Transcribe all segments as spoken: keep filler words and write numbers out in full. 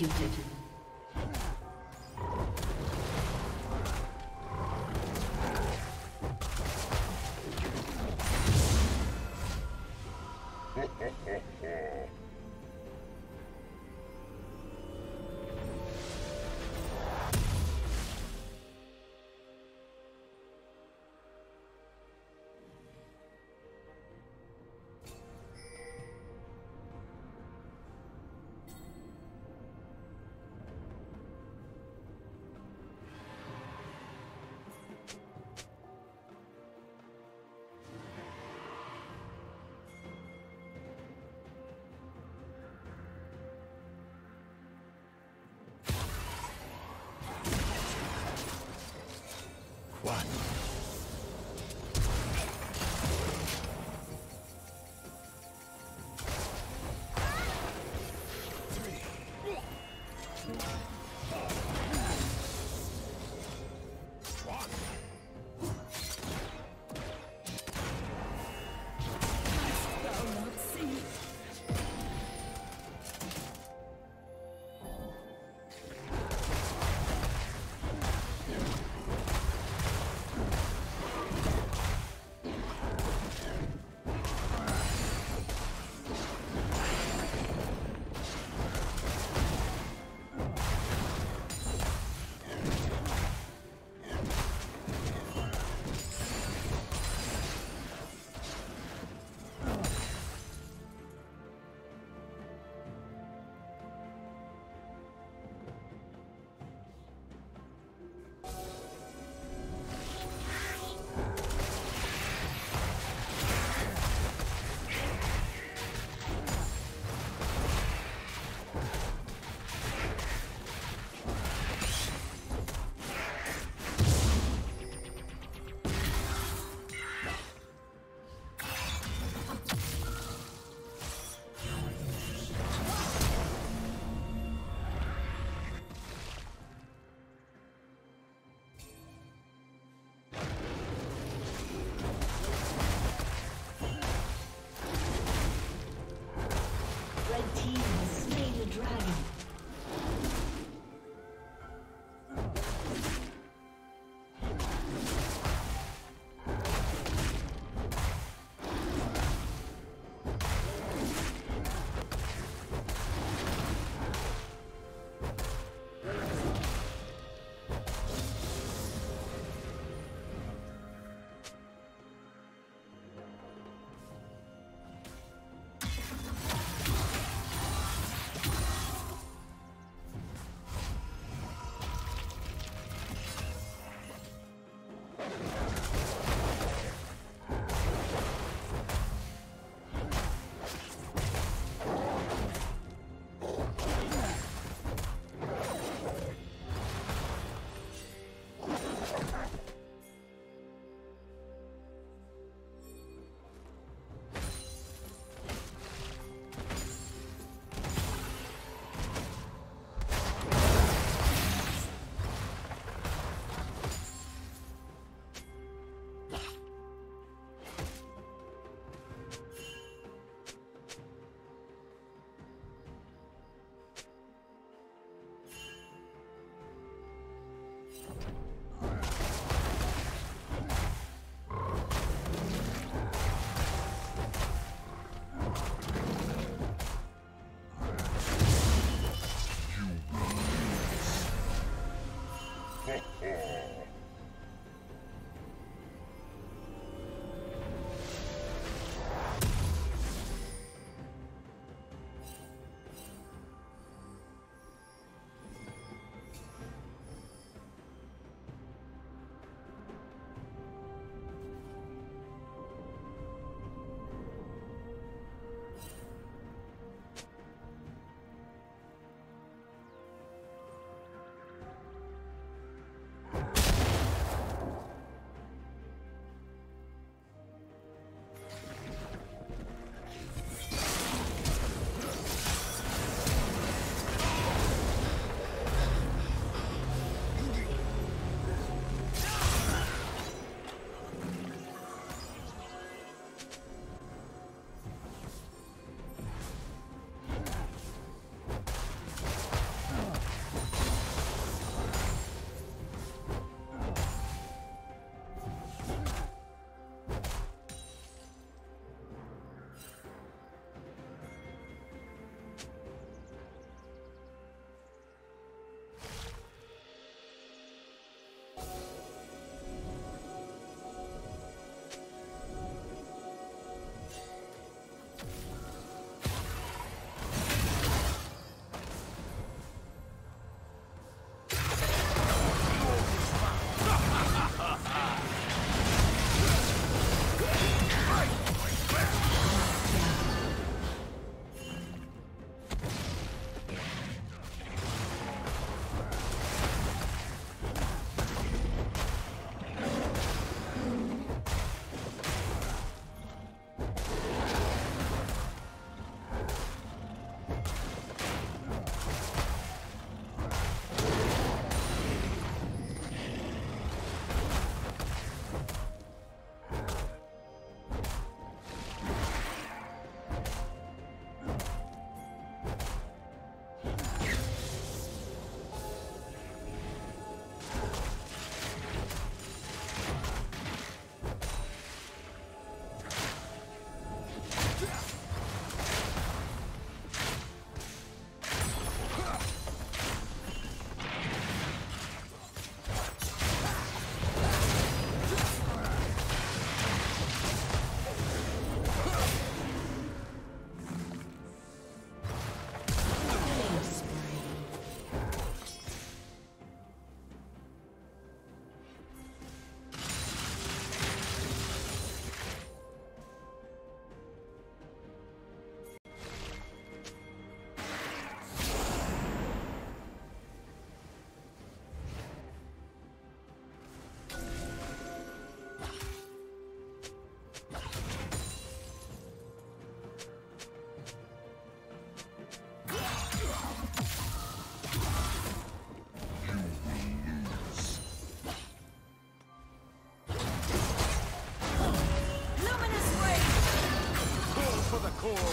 executed. for the core.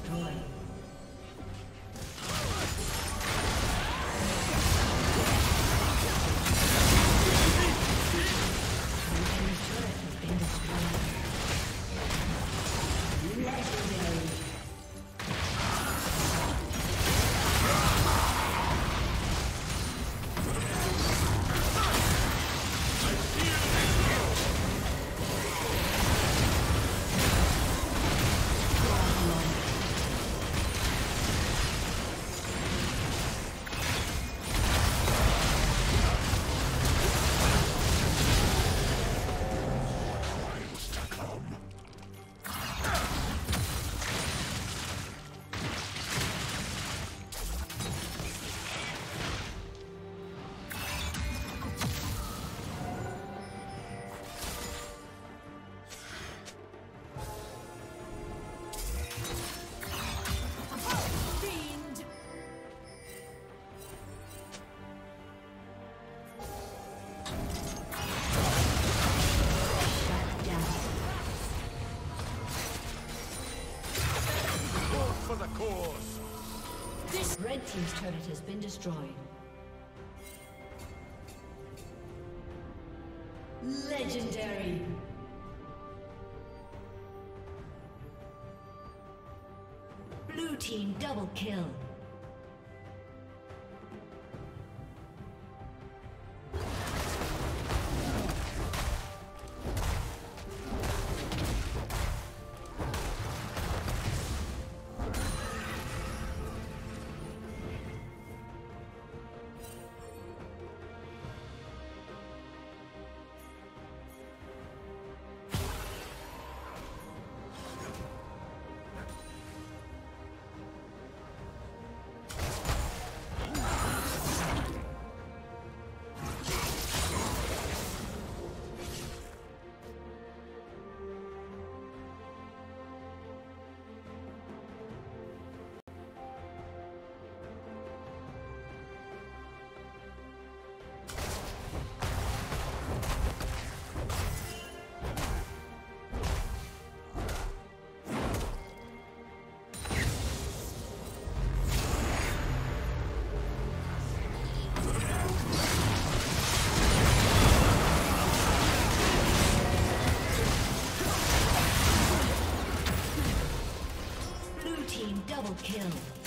destroyed. Red team's turret has been destroyed. Legendary. Blue team double kill. Kill.